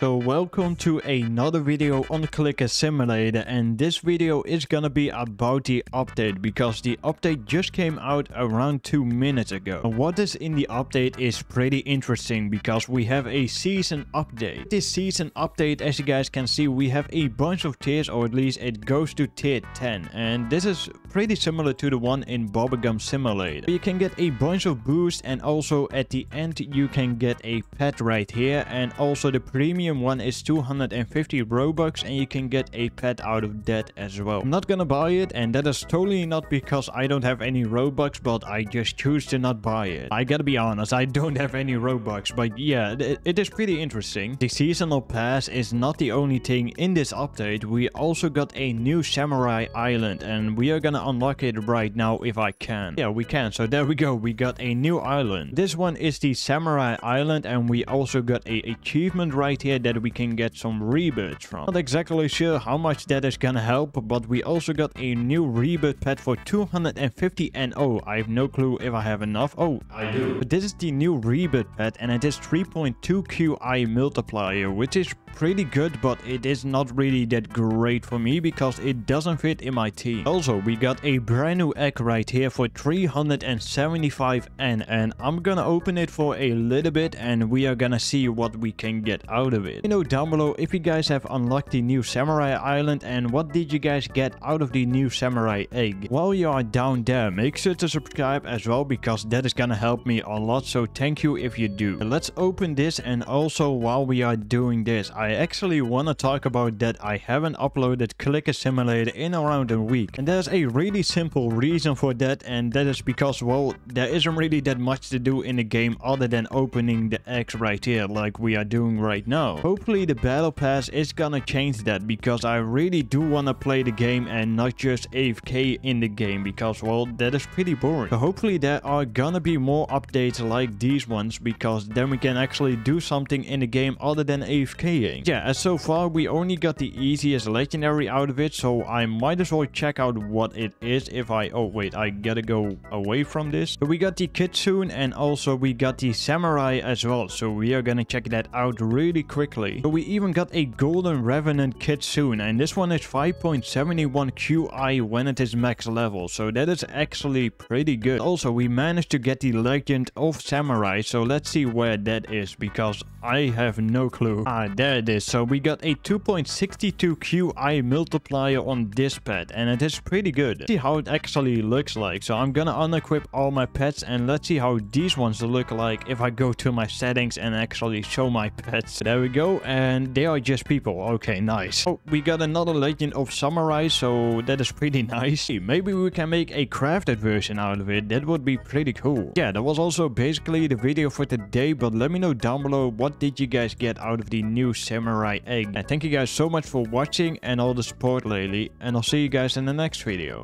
So welcome to another video on Clicker Simulator, and this video is gonna be about the update because the update just came out around 2 minutes ago. And what is in the update is pretty interesting because we have a season update. This season update, as you guys can see, we have a bunch of tiers, or at least it goes to tier 10, and this is pretty similar to the one in Bobagum Simulator. You can get a bunch of boosts, and also at the end you can get a pet right here, and also the premium one is 250 Robux and you can get a pet out of that as well. I'm not gonna buy it, and that is totally not because I don't have any Robux, but I just choose to not buy it. I gotta be honest, I don't have any Robux, but yeah, it is pretty interesting. The seasonal pass is not the only thing in this update. We also got a new Samurai Island, and we are gonna unlock it right now if I can. Yeah, we can. So there we go, we got a new island. This one is the Samurai Island, and we also got an achievement right here that we can get some rebirths from. Not exactly sure how much that is gonna help, but we also got a new rebirth pet for 250 NO. I have no clue if I have enough. Oh, I do. But this is the new rebirth pet, and it is 3.2 QI multiplier, which is pretty good, but it is not really that great for me because it doesn't fit in my team. Also, we got a brand new egg right here for 375 N, and I'm gonna open it for a little bit and we are gonna see what we can get out of it. You know, down below if you guys have unlocked the new Samurai Island and what did you guys get out of the new Samurai Egg. While you are down there, make sure to subscribe as well because that is gonna help me a lot, so thank you if you do. Let's open this, and also while we are doing this, I actually want to talk about that I haven't uploaded Clicker Simulator in around a week, and there's a really simple reason for that, and that is because, well, there isn't really that much to do in the game other than opening the eggs right here like we are doing right now. Hopefully the battle pass is gonna change that because I really do want to play the game and not just AFK in the game because, well, that is pretty boring. So hopefully there are gonna be more updates like these ones because then we can actually do something in the game other than AFKing. Yeah, as so far we only got the easiest legendary out of it, so I might as well check out what it is if I... Oh wait, I gotta go away from this. So we got the Kitsune and also we got the Samurai as well, so we are gonna check that out really quickly. So we even got a Golden Revenant Kitsune, and this one is 5.71 QI when it is max level, so that is actually pretty good. Also, we managed to get the Legend of Samurai, so let's see where that is because I have no clue. Ah, there this. So we got a 2.62 QI multiplier on this pet, and it is pretty good. See how it actually looks like. So I'm gonna unequip all my pets and let's see how these ones look like if I go to my settings and actually show my pets. There we go, and they are just people. Okay, nice. Oh, we got another Legend of Samurai, so that is pretty nice. Maybe we can make a crafted version out of it. That would be pretty cool. Yeah, that was also basically the video for today, but let me know down below what did you guys get out of the new Samurai Egg. And thank you guys so much for watching and all the support lately, and I'll see you guys in the next video.